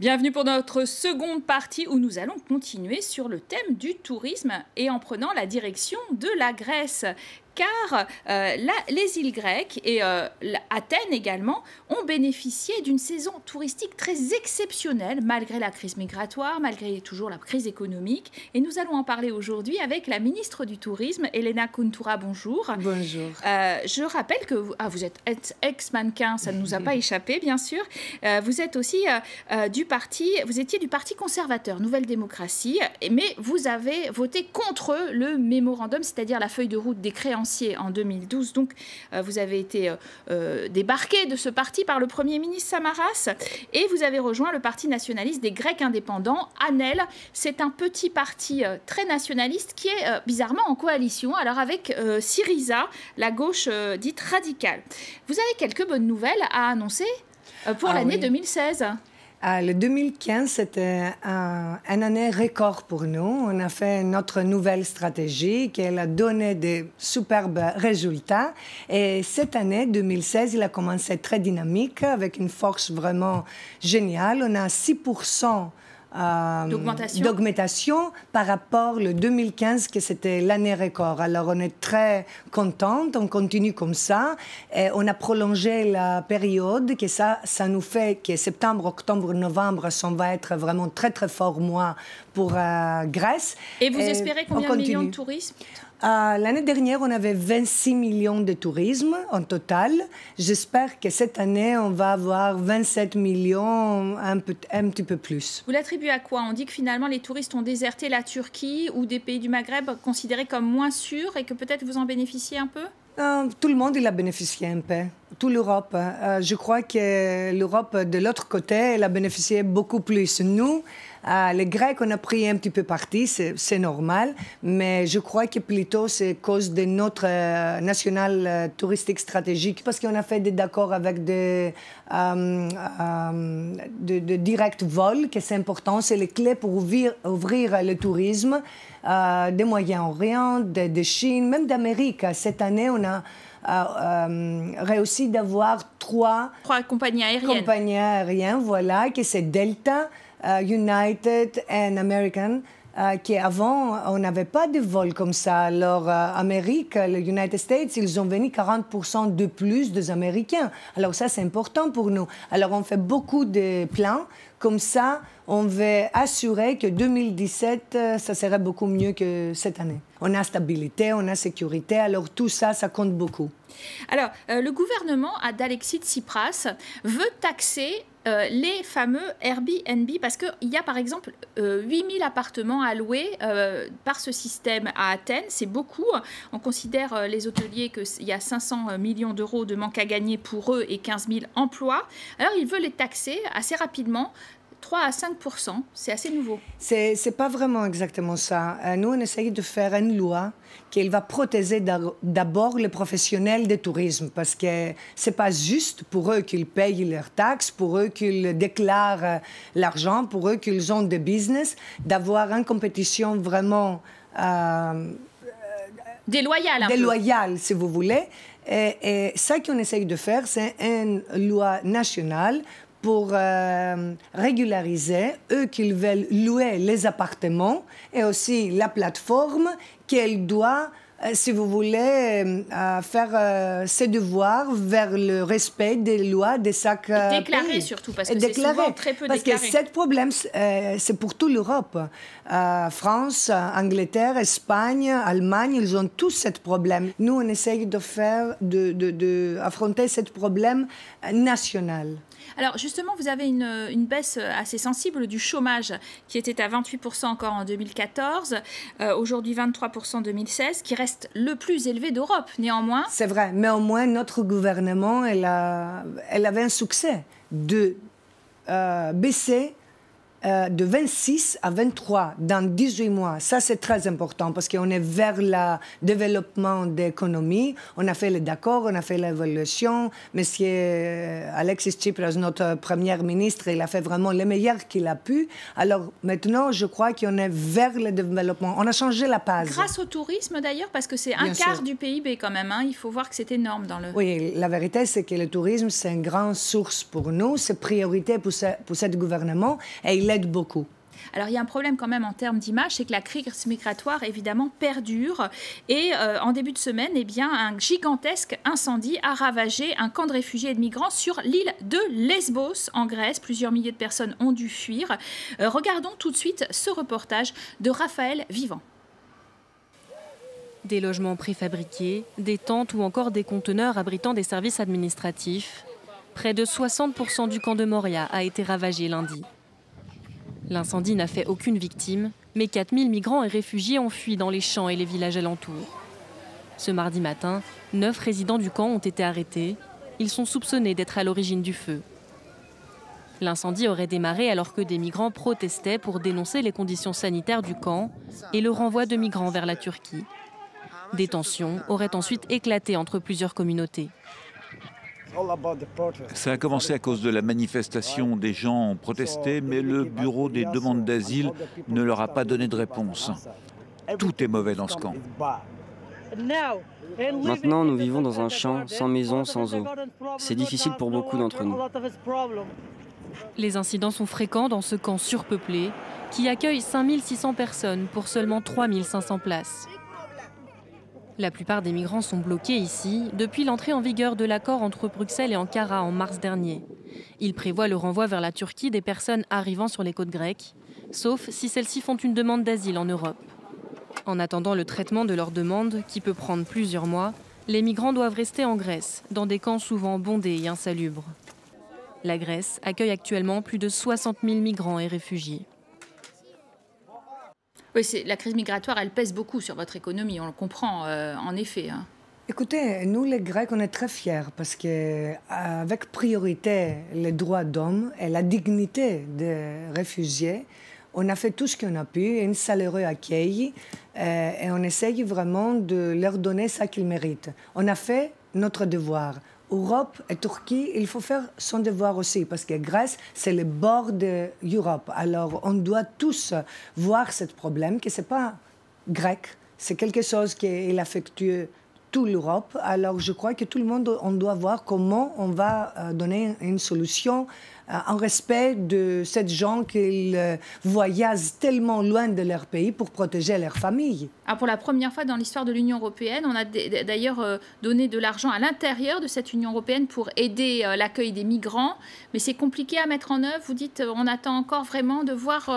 Bienvenue pour notre seconde partie où nous allons continuer sur le thème du tourisme et en prenant la direction de la Grèce. Car les îles grecques et Athènes également ont bénéficié d'une saison touristique très exceptionnelle malgré la crise migratoire, malgré toujours la crise économique. Et nous allons en parler aujourd'hui avec la ministre du Tourisme, Elena Kountoura. Bonjour. Bonjour. Je rappelle que vous êtes ex-mannequin, ça ne nous a pas échappé bien sûr. Vous êtes aussi vous étiez du parti conservateur, Nouvelle Démocratie, mais vous avez voté contre le mémorandum, c'est-à-dire la feuille de route des créanciers en 2012, donc vous avez été débarqué de ce parti par le Premier ministre Samaras et vous avez rejoint le parti nationaliste des Grecs indépendants, ANEL. C'est un petit parti très nationaliste qui est bizarrement en coalition, alors avec Syriza, la gauche dite radicale. Vous avez quelques bonnes nouvelles à annoncer pour l'année 2016 ? Le 2015, c'était une année record pour nous. On a fait notre nouvelle stratégie qui a donné des superbes résultats. Et cette année, 2016, il a commencé très dynamique avec une force vraiment géniale. On a 6% d'augmentation par rapport au 2015, que c'était l'année record. Alors, on est très contente, on continue comme ça. Et on a prolongé la période, que ça nous fait que septembre, octobre, novembre, ça va être vraiment très, très fort mois pour Grèce. Et vous espérez combien de millions de touristes? L'année dernière, on avait 26 millions de tourisme en total. J'espère que cette année, on va avoir 27 millions, un petit peu plus. Vous l'attribuez à quoi? On dit que finalement, les touristes ont déserté la Turquie ou des pays du Maghreb considérés comme moins sûrs et que peut-être vous en bénéficiez un peu? Tout le monde, il a bénéficié un peu. Toute l'Europe. Je crois que l'Europe, de l'autre côté, elle a bénéficié beaucoup plus. Nous, les Grecs, on a pris un petit peu parti, c'est normal, mais je crois que plutôt c'est à cause de notre national touristique stratégique, parce qu'on a fait des accords avec des de direct vol, que c'est important, c'est les clés pour ouvrir le tourisme des Moyen-Orient, de Chine, même d'Amérique. Cette année, on a réussi d'avoir trois compagnies aériennes. Compagnies aériennes, voilà, que c'est Delta, United and American, qui avant, on n'avait pas de vols comme ça. Alors, Amérique, les United States, ils ont venu 40% de plus des Américains. Alors ça, c'est important pour nous. Alors, on fait beaucoup de plans. Comme ça, on veut assurer que 2017, ça serait beaucoup mieux que cette année. On a stabilité, on a sécurité, alors tout ça, ça compte beaucoup. Alors, le gouvernement d'Alexis Tsipras veut taxer les fameux Airbnb parce qu'il y a par exemple 8000 appartements à louer par ce système à Athènes. C'est beaucoup. On considère les hôteliers qu'il y a 500 millions d'euros de manque à gagner pour eux et 15 000 emplois. Alors, il veut les taxer assez rapidement. 3 à 5%, c'est assez nouveau. C'est pas vraiment exactement ça. Nous, on essaye de faire une loi qui va protéger d'abord les professionnels du tourisme, parce que c'est pas juste pour eux qu'ils payent leurs taxes, pour eux qu'ils déclarent l'argent, pour eux qu'ils ont des business, d'avoir une compétition vraiment déloyale. Déloyale, si vous voulez. Et ça qu'on essaye de faire, c'est une loi nationale pour régulariser eux qu'ils veulent louer les appartements et aussi la plateforme qu'elle doit, si vous voulez, faire ses devoirs vers le respect des lois de chaque pays. Déclarer surtout, parce que c'est souvent très peu déclaré. Parce que ce problème, c'est pour toute l'Europe. France, Angleterre, Espagne, Allemagne, ils ont tous ce problème. Nous, on essaye d'affronter ce problème national. Alors justement, vous avez une baisse assez sensible du chômage qui était à 28% encore en 2014, aujourd'hui 23% en 2016, qui reste le plus élevé d'Europe néanmoins. C'est vrai, mais au moins notre gouvernement, elle avait un succès de baisser de 26 à 23 dans 18 mois. Ça, c'est très important parce qu'on est vers le développement de l'économie. On a fait les accords, on a fait l'évaluation. Monsieur Alexis Tsipras, notre Premier ministre, il a fait vraiment le meilleur qu'il a pu. Alors maintenant, je crois qu'on est vers le développement. On a changé la page. Grâce au tourisme, d'ailleurs, parce que c'est un quart du PIB quand même. Hein. Il faut voir que c'est énorme dans le... Oui, la vérité, c'est que le tourisme, c'est une grande source pour nous. C'est priorité pour ce gouvernement. Et il aide beaucoup. Alors, il y a un problème quand même en termes d'image, c'est que la crise migratoire, évidemment, perdure. Et en début de semaine, eh bien, un gigantesque incendie a ravagé un camp de réfugiés et de migrants sur l'île de Lesbos, en Grèce. Plusieurs milliers de personnes ont dû fuir. Regardons tout de suite ce reportage de Raphaël Vivant. Des logements préfabriqués, des tentes ou encore des conteneurs abritant des services administratifs. Près de 60% du camp de Moria a été ravagé lundi. L'incendie n'a fait aucune victime, mais 4000 migrants et réfugiés ont fui dans les champs et les villages alentours. Ce mardi matin, 9 résidents du camp ont été arrêtés. Ils sont soupçonnés d'être à l'origine du feu. L'incendie aurait démarré alors que des migrants protestaient pour dénoncer les conditions sanitaires du camp et le renvoi de migrants vers la Turquie. Des tensions auraient ensuite éclaté entre plusieurs communautés. Ça a commencé à cause de la manifestation. Des gens ont protesté, mais le bureau des demandes d'asile ne leur a pas donné de réponse. Tout est mauvais dans ce camp. Maintenant, nous vivons dans un champ, sans maison, sans eau. C'est difficile pour beaucoup d'entre nous. Les incidents sont fréquents dans ce camp surpeuplé, qui accueille 5600 personnes pour seulement 3500 places. La plupart des migrants sont bloqués ici depuis l'entrée en vigueur de l'accord entre Bruxelles et Ankara en mars dernier. Il prévoit le renvoi vers la Turquie des personnes arrivant sur les côtes grecques, sauf si celles-ci font une demande d'asile en Europe. En attendant le traitement de leur demande, qui peut prendre plusieurs mois, les migrants doivent rester en Grèce, dans des camps souvent bondés et insalubres. La Grèce accueille actuellement plus de 60 000 migrants et réfugiés. Oui, la crise migratoire, elle pèse beaucoup sur votre économie, on le comprend en effet. Hein. Écoutez, nous les Grecs, on est très fiers parce qu'avec priorité les droits d'homme et la dignité des réfugiés, on a fait tout ce qu'on a pu, un chaleureux accueil, et on essaye vraiment de leur donner ça qu'ils méritent. On a fait notre devoir. Europe et Turquie, il faut faire son devoir aussi, parce que Grèce, c'est le bord de l'Europe. Alors, on doit tous voir ce problème, que ce n'est pas grec, c'est quelque chose qui affecte toute l'Europe. Alors, je crois que tout le monde, on doit voir comment on va donner une solution en respect de ces gens qui voyagent tellement loin de leur pays pour protéger leur famille. Alors pour la première fois dans l'histoire de l'Union européenne, on a d'ailleurs donné de l'argent à l'intérieur de cette Union européenne pour aider l'accueil des migrants. Mais c'est compliqué à mettre en œuvre. Vous dites on attend encore vraiment de voir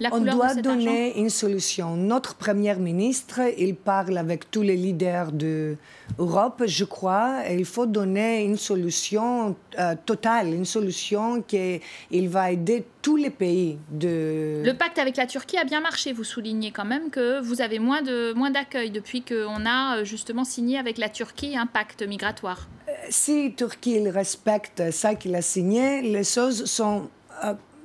la couleur de cet argent. On doit donner une solution. Notre Premier ministre, il parle avec tous les leaders de l'Europe, je crois. Et il faut donner une solution totale, une solution qu'il va aider tous les pays de... Le pacte avec la Turquie a bien marché. Vous soulignez quand même que vous avez moins d'accueil depuis qu'on a justement signé avec la Turquie un pacte migratoire. Si la Turquie respecte ça qu'il a signé, les choses sont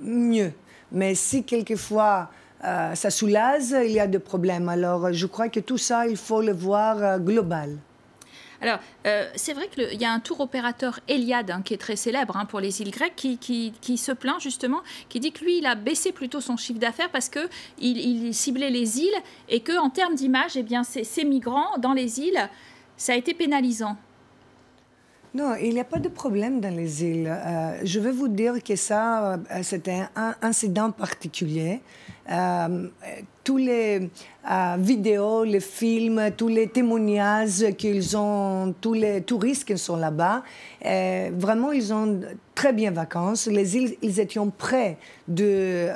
mieux. Mais si quelquefois ça soulage, il y a des problèmes. Alors je crois que tout ça, il faut le voir global. Alors, c'est vrai qu'il y a un tour opérateur Eliade, hein, qui est très célèbre pour les îles grecques, qui se plaint justement, qui dit que lui, il a baissé plutôt son chiffre d'affaires parce qu'il ciblait les îles et qu'en termes d'image, eh bien, ces migrants dans les îles, ça a été pénalisant. Non, il n'y a pas de problème dans les îles. Je vais vous dire que ça, c'était un incident particulier. Tous les vidéos, les films, tous les témoignages qu'ils ont, tous les touristes qui sont là-bas, vraiment, ils ont très bien vacances. Les îles, ils étaient prêts de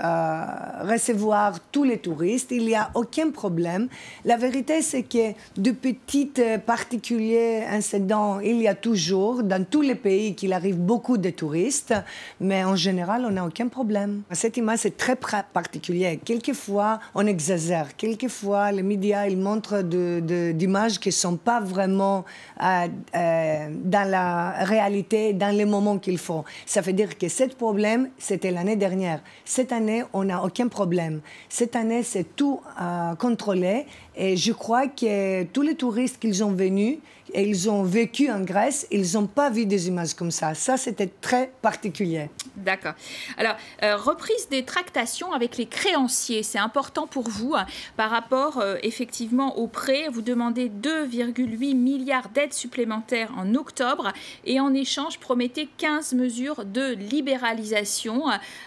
recevoir tous les touristes. Il n'y a aucun problème. La vérité, c'est que de petits particuliers incidents, il y a toujours, dans tous les pays, qu'il arrive beaucoup de touristes. Mais en général, on n'a aucun problème. Cette image est très particulière. quelquefois, on exagère. Quelquefois, les médias, ils montrent d'images qui ne sont pas vraiment dans la réalité, dans les moments qu'il faut. Ça veut dire que ce problème, c'était l'année dernière. Cette année, on n'a aucun problème. Cette année, c'est tout contrôlé. Et je crois que tous les touristes qu'ils ont venus, et ils ont vécu en Grèce, ils n'ont pas vu des images comme ça. Ça, c'était très particulier. D'accord. Alors, reprise des tractations avec les créanciers, c'est important pour vous par rapport effectivement aux prêts. Vous demandez 2,8 milliards d'aides supplémentaires en octobre et en échange, promettez 15 mesures de libéralisation.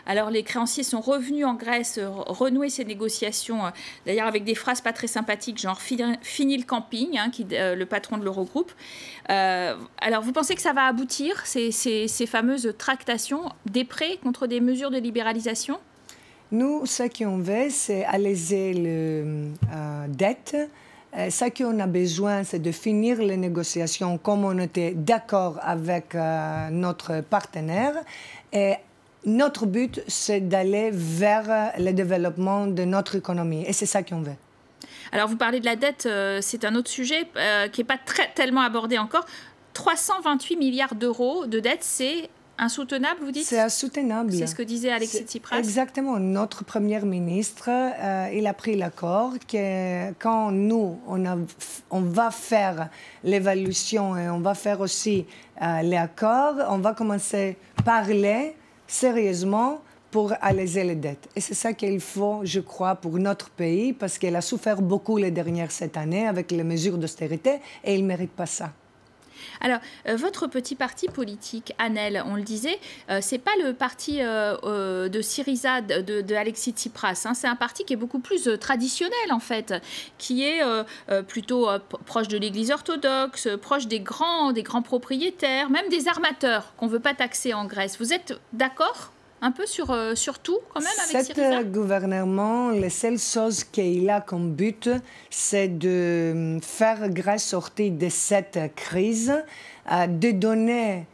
Alors, les créanciers sont revenus en Grèce, renouer ces négociations, d'ailleurs avec des phrases pas très sympathiques, genre « fini le camping », le patron de l'Eurogroupe. Alors, vous pensez que ça va aboutir, ces fameuses tractations des prêts contre des mesures de libéralisation? Nous, ce qu'on veut, c'est alléger les dettes. Ce qu'on a besoin, c'est de finir les négociations comme on était d'accord avec notre partenaire. Et notre but, c'est d'aller vers le développement de notre économie. Et c'est ça qu'on veut. Alors, vous parlez de la dette, c'est un autre sujet qui n'est pas tellement abordé encore. 328 milliards d'euros de dette, c'est insoutenable, vous dites? C'est insoutenable. C'est ce que disait Alexis Tsipras. Exactement. Notre Premier ministre, il a pris l'accord que quand nous, on va faire l'évaluation et on va faire aussi les accords, on va commencer à parler sérieusement pour alléger les dettes. Et c'est ça qu'il faut, je crois, pour notre pays, parce qu'elle a souffert beaucoup les dernières 7 années avec les mesures d'austérité, et il ne mérite pas ça. Alors, votre petit parti politique, ANEL, on le disait, ce n'est pas le parti de Syriza, de Alexis Tsipras. Hein, c'est un parti qui est beaucoup plus traditionnel, en fait, qui est plutôt proche de l'Église orthodoxe, proche des grands propriétaires, même des armateurs qu'on ne veut pas taxer en Grèce. Vous êtes d'accord ? Un peu sur tout, quand même, avec Syriza. Cet gouvernement, la seule chose qu'il a comme but, c'est de faire Grèce sortir de cette crise, de donner,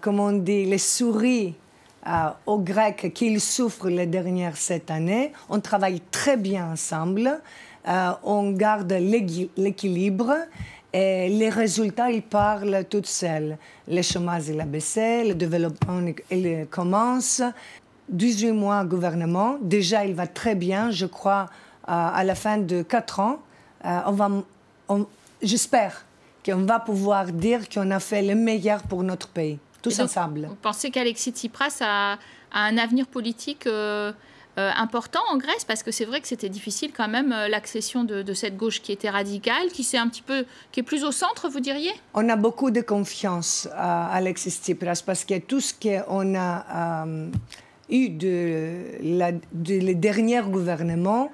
comme on dit, les souris aux Grecs qu'ils souffrent les dernières 7 années. On travaille très bien ensemble, on garde l'équilibre. Et les résultats, ils parlent toutes seuls. Le chômage, il a baissé, le développement, il commence. 18 mois gouvernement, déjà, il va très bien. Je crois, à la fin de 4 ans, j'espère qu'on va pouvoir dire qu'on a fait le meilleur pour notre pays, tous ensemble. Vous pensez qu'Alexis Tsipras a un avenir politique important en Grèce, parce que c'est vrai que c'était difficile quand même l'accession de cette gauche qui était radicale, qui est plus au centre, vous diriez? On a beaucoup de confiance à Alexis Tsipras, parce que tout ce qu'on a eu les derniers gouvernements,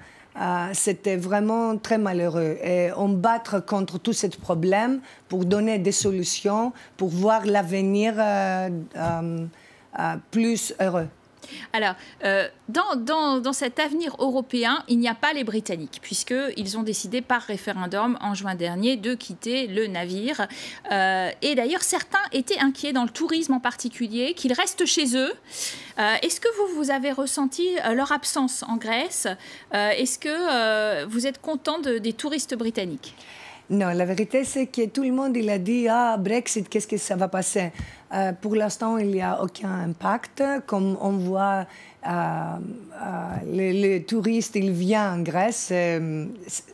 c'était vraiment très malheureux. Et on battre contre tous ces problèmes pour donner des solutions, pour voir l'avenir plus heureux. Alors, dans cet avenir européen, il n'y a pas les Britanniques, puisqu'ils ont décidé par référendum en juin dernier de quitter le navire. Et d'ailleurs, certains étaient inquiets, dans le tourisme en particulier, qu'ils restent chez eux. Est-ce que vous avez ressenti leur absence en Grèce? Est-ce que vous êtes content des touristes britanniques? Non, la vérité, c'est que tout le monde il a dit « Ah, Brexit, qu'est-ce que ça va passer ?» Pour l'instant, il n'y a aucun impact. Comme on voit, les touristes, ils viennent en Grèce.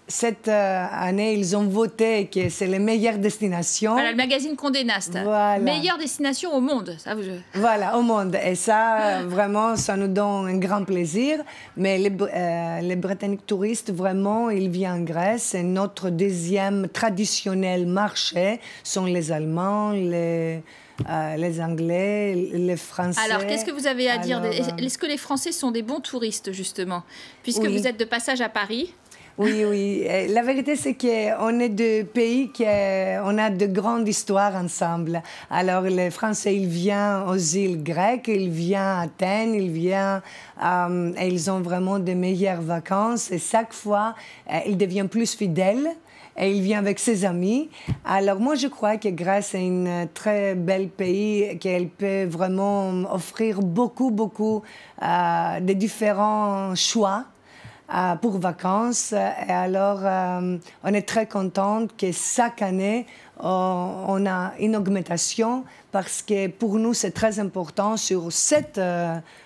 Cette année, ils ont voté que c'est la meilleure destination. Voilà, le magazine Condé Nast. Voilà. Meilleure destination au monde. Ça, voilà, au monde. Et ça, vraiment, ça nous donne un grand plaisir. Mais les Britanniques touristes, vraiment, ils viennent en Grèce. Et notre deuxième traditionnel marché sont les Allemands, les Anglais, les Français. Alors, qu'est-ce que vous avez à dire? Est-ce que les Français sont des bons touristes, justement? Puisque oui. Vous êtes de passage à Paris. Oui, oui. La vérité, c'est qu'on est de pays qui on a de grandes histoires ensemble. Alors, les Français, ils viennent aux îles grecques, ils viennent à Athènes, ils viennent... et ils ont vraiment de meilleures vacances. Et chaque fois, ils deviennent plus fidèles. Et il vient avec ses amis. Alors moi, je crois que Grèce est un très bel pays, qu'elle peut vraiment offrir beaucoup, beaucoup de différents choix. pour vacances. Et alors, on est très contente que chaque année, on a une augmentation parce que pour nous, c'est très important sur cet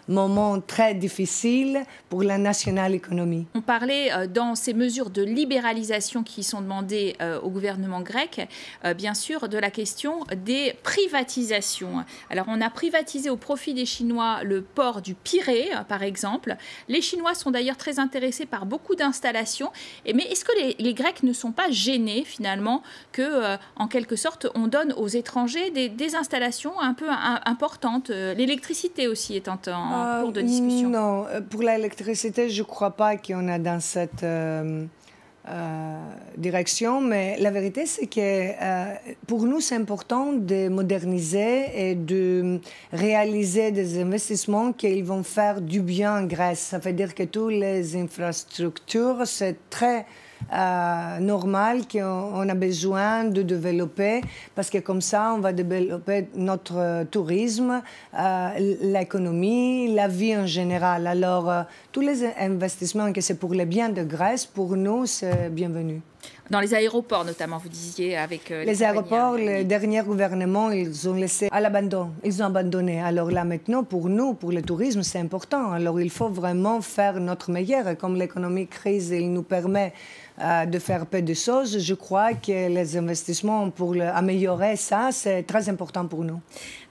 moment très difficile pour la nationale économie. On parlait dans ces mesures de libéralisation qui sont demandées au gouvernement grec, bien sûr, de la question des privatisations. Alors, on a privatisé au profit des Chinois le port du Pirée, par exemple. Les Chinois sont d'ailleurs très intéressés par beaucoup d'installations. Mais est-ce que les Grecs ne sont pas gênés, finalement, que, en quelque sorte, on donne aux étrangers des installations un peu importantes? L'électricité aussi est en cours de discussion. Non, pour l'électricité, je ne crois pas qu'on a dans cette direction, mais la vérité, c'est que pour nous, c'est important de moderniser et de réaliser des investissements qui vont faire du bien en Grèce. Ça veut dire que toutes les infrastructures, c'est très normal qu'on a besoin de développer, parce que comme ça, on va développer notre tourisme, l'économie, la vie en général. Alors, tous les investissements que c'est pour le bien de Grèce, pour nous, c'est bienvenu. Dans les aéroports, notamment, vous disiez avec les aéroports, le dernier gouvernement, ils ont laissé à l'abandon. Ils ont abandonné. Alors là, maintenant, pour nous, pour le tourisme, c'est important. Alors, il faut vraiment faire notre meilleur. Et comme l'économie crise, il nous permet de faire peu de choses, je crois que les investissements pour améliorer ça, c'est très important pour nous.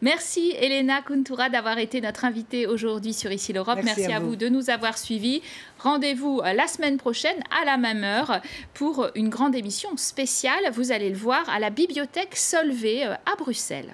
Merci, Elena Kountoura, d'avoir été notre invitée aujourd'hui sur Ici l'Europe. Merci à vous de nous avoir suivis. Rendez-vous la semaine prochaine, à la même heure, pour une grande émission spéciale, vous allez le voir, à la bibliothèque Solvay à Bruxelles.